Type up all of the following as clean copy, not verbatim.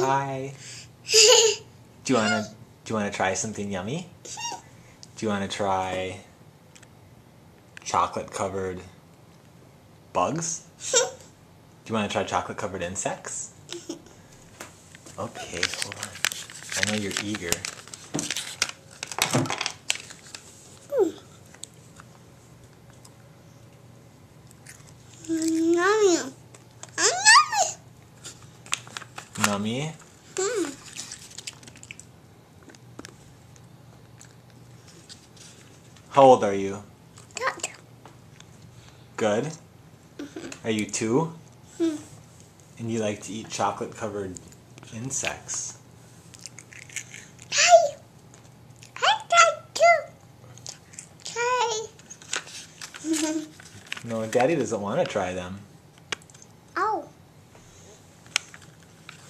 Hi. Do you wanna try something yummy? Do you wanna try chocolate covered bugs? Do you wanna try chocolate covered insects? Okay, hold on. I know you're eager. Yummy. Nummy? Mm. How old are you? Good. Good? Mm-hmm. Are you 2? Mm. And you like to eat chocolate-covered insects? Hey! I got 2! Okay. No, Daddy doesn't want to try them. Oh.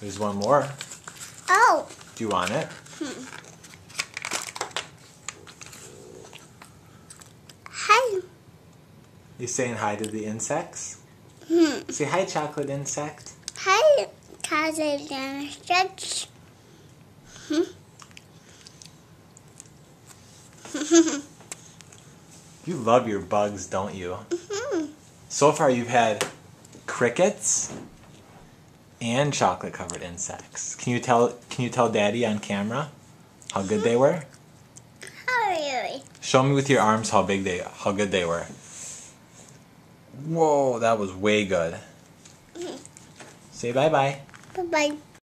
There's one more. Oh. Do you want it? Hmm. Hi. You saying hi to the insects? Hmm. Say hi, chocolate insect. Hi, chocolate insect. Hmm. You love your bugs, don't you? Mm-hmm. So far you've had crickets and chocolate-covered insects. Can you tell Daddy on camera how good they were? How really? Show me with your arms how good they were. Whoa, that was way good. Mm-hmm. Say bye bye. Bye bye.